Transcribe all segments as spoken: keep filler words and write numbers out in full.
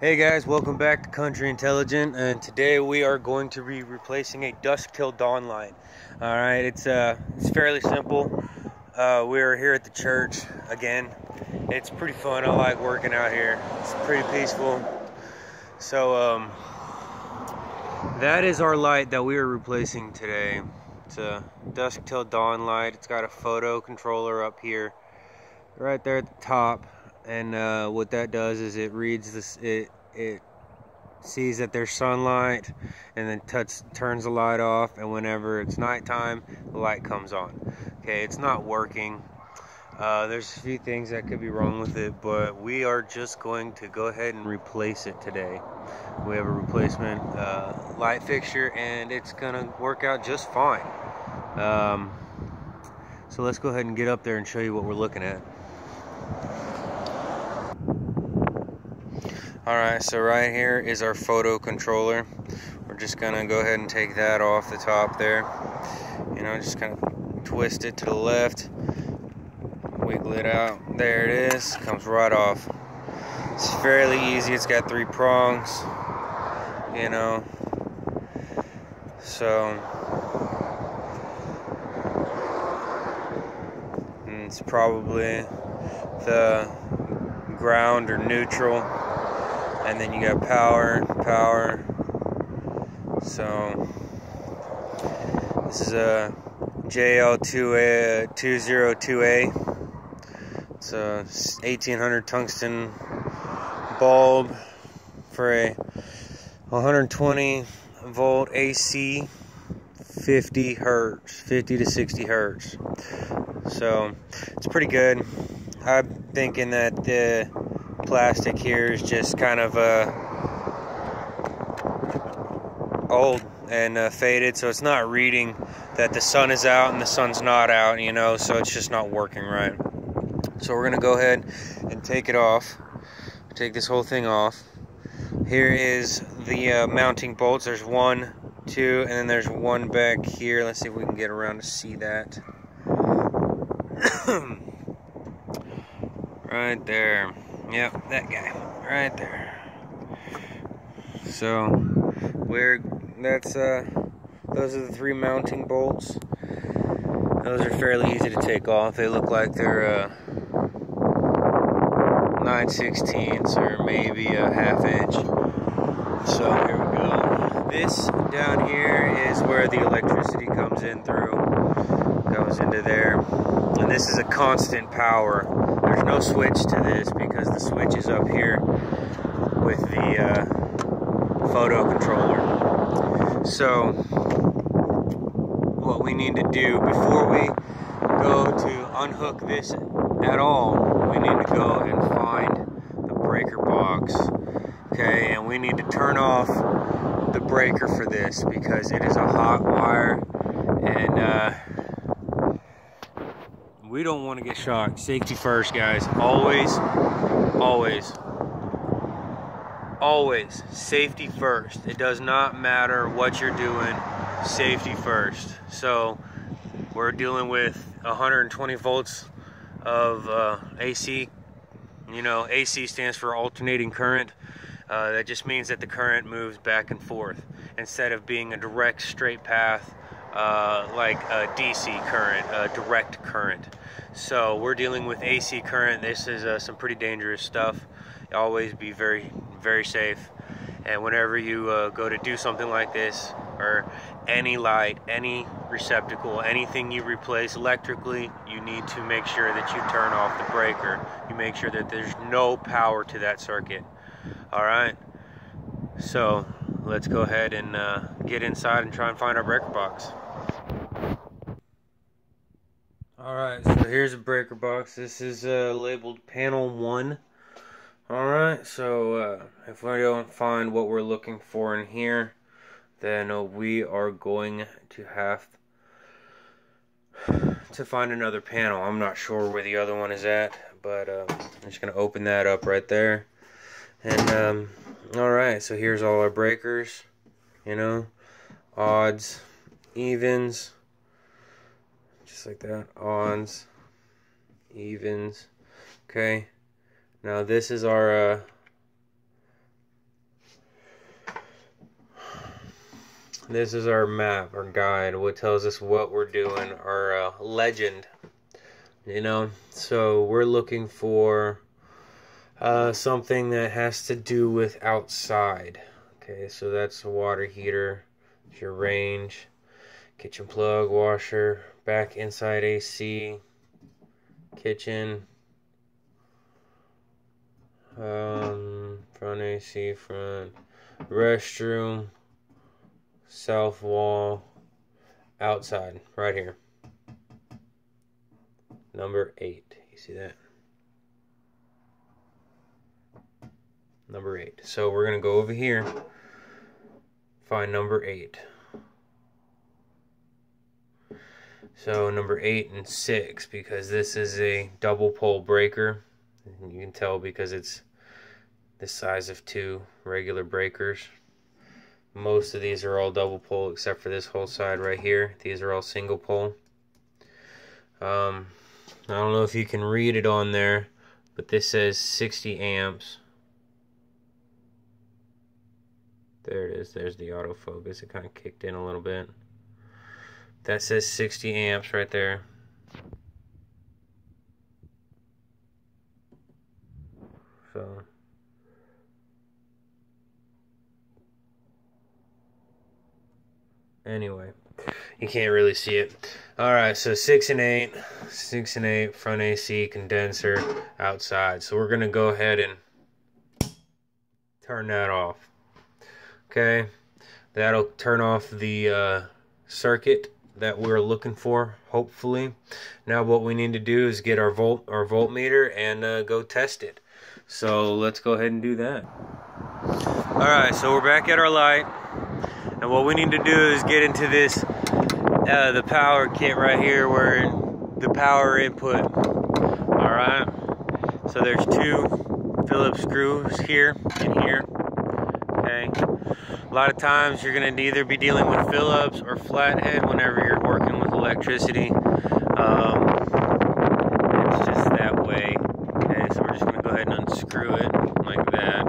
Hey guys, welcome back to Country Intelligent, and today we are going to be replacing a dusk till dawn line. All right, it's uh it's fairly simple. Uh we're here at the church again. It's pretty fun. I like working out here. It's pretty peaceful. So um that is our light that we are replacing today. It's a dusk till dawn light. It's got a photo controller up here right there at the top. And uh, what that does is it reads this, it it sees that there's sunlight, and then touch, turns the light off. And whenever it's nighttime, the light comes on. Okay, it's not working. Uh, there's a few things that could be wrong with it, but we are just going to go ahead and replace it today. We have a replacement uh, light fixture, and it's gonna work out just fine. Um, so let's go ahead and get up there and show you what we're looking at. Alright, so right here is our photo controller. We're just going to go ahead and take that off the top there. You know, just kind of twist it to the left. Wiggle it out. There it is. Comes right off. It's fairly easy. It's got three prongs. You know. So. And it's probably the ground or neutral. And then you got power, power. So this is a J L two A two oh two A. It's a eighteen hundred tungsten bulb for a one hundred twenty volt A C, fifty hertz, fifty to sixty hertz. So it's pretty good. I'm thinking that the plastic here is just kind of uh, old and uh, faded, so it's not reading that the sun is out and the sun's not out, you know, so it's just not working right. So we're gonna go ahead and take it off, take this whole thing off. Here is the uh, mounting bolts. There's one, two, and then there's one back here. Let's see if we can get around to see that. Right there. Yep, that guy right there. So we're that's uh those are the three mounting bolts. Those are fairly easy to take off. They look like they're uh nine sixteenths or maybe a half inch. So here we go. This down here is where the electricity comes in through, goes into there. And this is a constant power. There's no switch to this because the switch is up here with the uh, photo controller. So what we need to do before we go to unhook this at all, we need to go and find the breaker box. Okay, and we need to turn off the breaker for this because it is a hot wire, and uh, we don't want to get shocked. Safety first, guys. Always, always, always. Safety first. It does not matter what you're doing. Safety first. So we're dealing with one hundred twenty volts of uh, A C. You know, A C stands for alternating current. Uh, that just means that the current moves back and forth instead of being a direct straight path. Uh, like a D C current, a direct current. So we're dealing with A C current. This is uh, some pretty dangerous stuff. Always be very, very safe. And whenever you uh, go to do something like this, or any light, any receptacle, anything you replace electrically, you need to make sure that you turn off the breaker. You make sure that there's no power to that circuit. All right. So let's go ahead and uh, get inside and try and find our breaker box. Alright, so here's a breaker box. This is uh, labeled panel one. Alright, so uh, if we don't find what we're looking for in here, then uh, we are going to have to find another panel. I'm not sure where the other one is at, but uh, I'm just going to open that up right there. And um, alright, so here's all our breakers. You know, odds, evens, just like that, odds, evens. Okay, now this is our uh, This is our map, our guide, what tells us what we're doing, our uh, legend, you know. So we're looking for uh, something that has to do with outside. Okay, so that's the water heater, your range, kitchen plug, washer, back inside A C, kitchen, um, front A C, front, restroom, south wall, outside, right here. Number eight. You see that? Number eight. So we're going to go over here, find number eight. So number eight and six, because this is a double pole breaker. And you can tell because it's the size of two regular breakers. Most of these are all double pole except for this whole side right here. These are all single pole. Um, I don't know if you can read it on there, but this says sixty amps. There it is. There's the autofocus. It kind of kicked in a little bit. That says sixty amps right there. So... anyway, you can't really see it. Alright, so six and eight. six and eight, front A C, condenser, outside. So we're going to go ahead and turn that off. Okay, that'll turn off the uh, circuit that we're looking for, hopefully. Now what we need to do is get our, volt, our voltmeter and uh, go test it. So let's go ahead and do that. Alright, so we're back at our light. And what we need to do is get into this, uh, the power kit right here, where the power input, all right? So there's two Phillips screws here and here, okay? A lot of times you're gonna either be dealing with Phillips or flathead whenever you're working with electricity. Um, it's just that way, okay? So we're just gonna go ahead and unscrew it like that.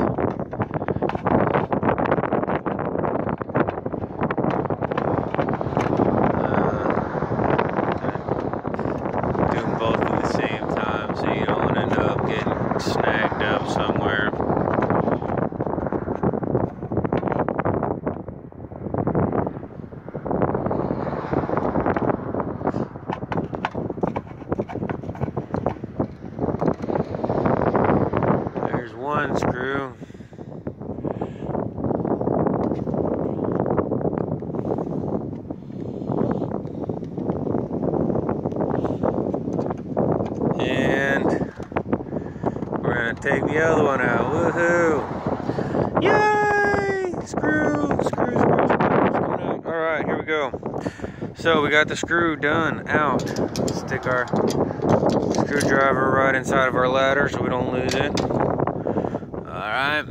One screw. And we're going to take the other one out. Woohoo! Yay! Screw! Screw, screw, screw. Alright, here we go. So we got the screw done out. Stick our screwdriver right inside of our ladder so we don't lose it. Alright,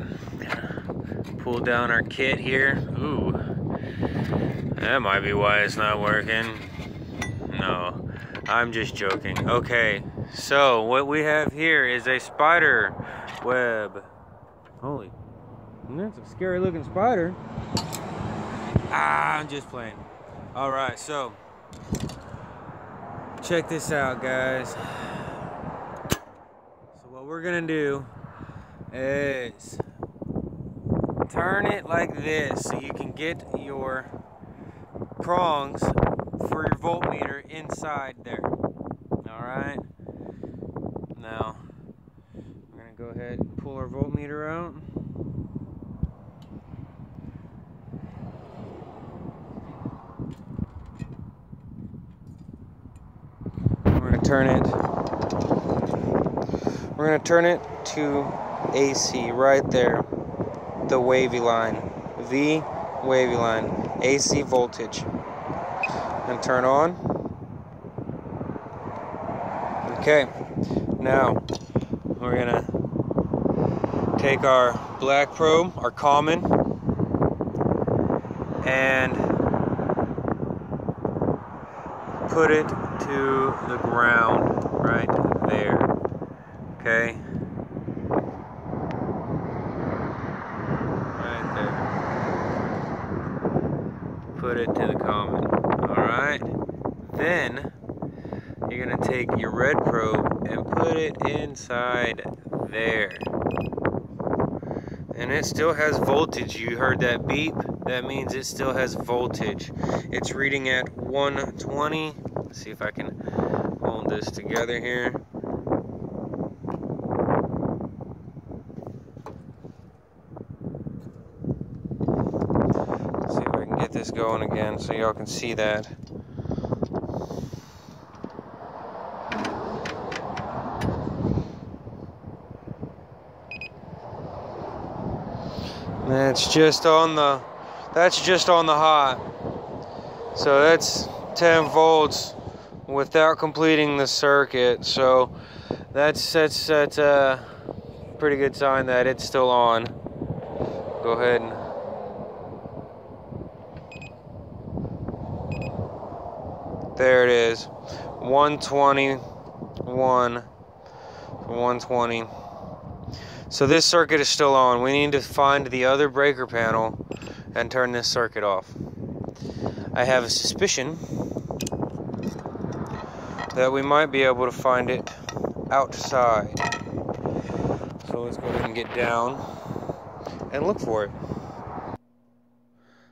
pull down our kit here. Ooh, that might be why it's not working. No, I'm just joking. Okay, so what we have here is a spider web. Holy, that's a scary looking spider. Ah, I'm just playing. Alright, so check this out, guys. So what we're gonna do is turn it like this so you can get your prongs for your voltmeter inside there. Alright, now we're going to go ahead and pull our voltmeter out. We're going to turn it we're going to turn it to A C right there, the wavy line, the wavy line, A C voltage, and turn on. Okay, now we're gonna take our black probe, our common, and put it to the ground right there. Okay, put put it to the common. Alright? Then you're going to take your red probe and put it inside there. And it still has voltage. You heard that beep? That means it still has voltage. It's reading at one twenty. Let's see if I can hold this together here. Let's see if I can get this going again so y'all can see that. That's just on the, that's just on the hot. So that's ten volts without completing the circuit. So that's, that's, that's a pretty good sign that it's still on. Go ahead and... there it is. one twenty-one, one twenty. So this circuit is still on. We need to find the other breaker panel and turn this circuit off. I have a suspicion that we might be able to find it outside. So let's go ahead and get down and look for it.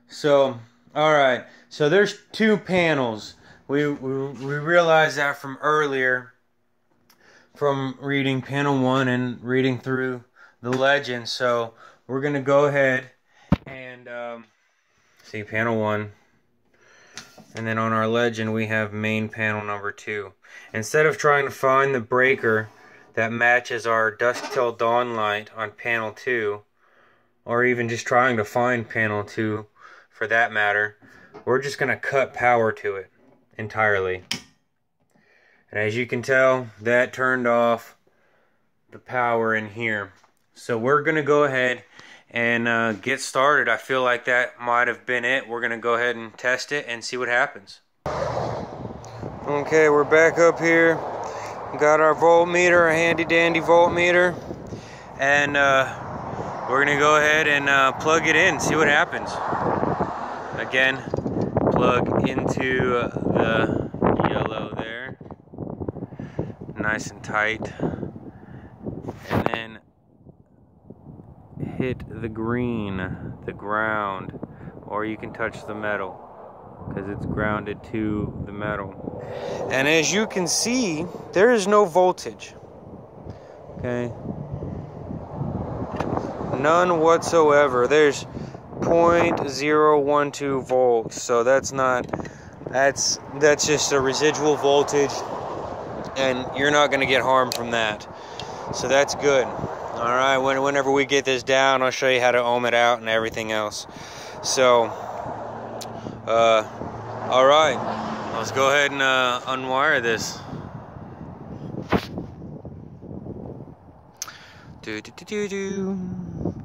So, alright. So there's two panels. We, we, we realized that from earlier, from reading panel one and reading through the legend. So we're gonna go ahead and um, see panel one, and then on our legend we have main panel number two. Instead of trying to find the breaker that matches our dusk till dawn light on panel two, or even just trying to find panel two for that matter, we're just gonna cut power to it entirely. And as you can tell, that turned off the power in here. So we're going to go ahead and uh, get started. I feel like that might have been it. We're going to go ahead and test it and see what happens. Okay, we're back up here. We got our voltmeter, our handy dandy voltmeter. And uh, we're going to go ahead and uh, plug it in, see what happens. Again, plug into the yellow there. Nice and tight, and then hit the green, the ground, or you can touch the metal because it's grounded to the metal. And as you can see, there is no voltage, okay? None whatsoever. There's zero point zero one two volts, so that's not, that's that's just a residual voltage. And you're not going to get harm from that. So that's good. Alright, when, whenever we get this down, I'll show you how to ohm it out and everything else. So, uh, alright. Let's go ahead and uh, unwire this. Do, do, do, do, do.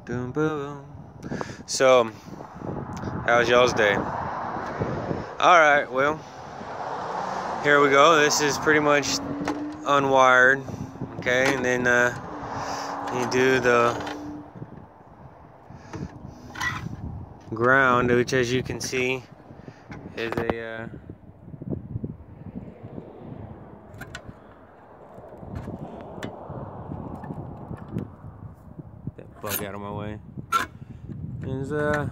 Boom, boom. So, how's y'all's day? Alright, well, here we go. This is pretty much unwired, okay? And then uh, you do the ground, which as you can see is a uh, that bug out of my way is a uh,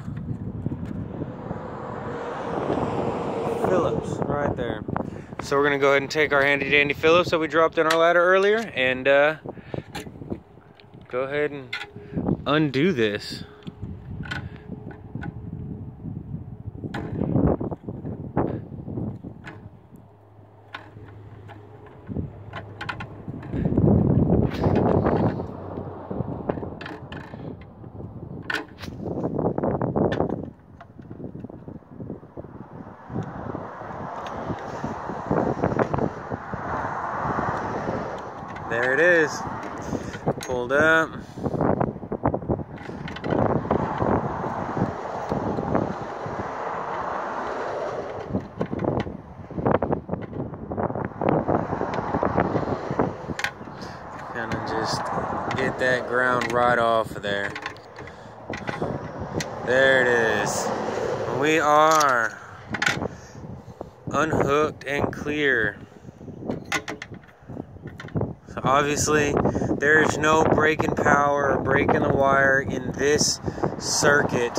Phillips right there. So we're going to go ahead and take our handy dandy Phillips that we dropped in our ladder earlier and uh, go ahead and undo this. There it is, pulled up. Kind of just get that ground right off of there. There it is. We are unhooked and clear. So obviously there is no breaking power or breaking the wire in this circuit.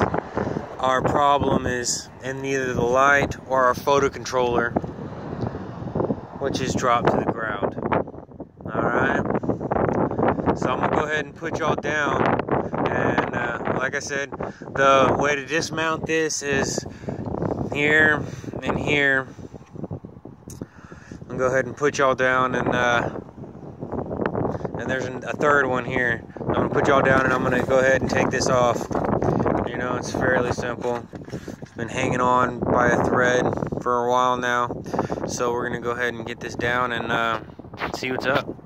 Our problem is in neither the light or our photo controller, which is dropped to the ground. Alright, so I'm going to go ahead and put y'all down, and uh, like I said, the way to dismount this is here and here. I'm going to go ahead and put y'all down, and uh, and there's a third one here. I'm going to put y'all down and I'm going to go ahead and take this off. You know, it's fairly simple. It's been hanging on by a thread for a while now. So we're going to go ahead and get this down and uh, see what's up.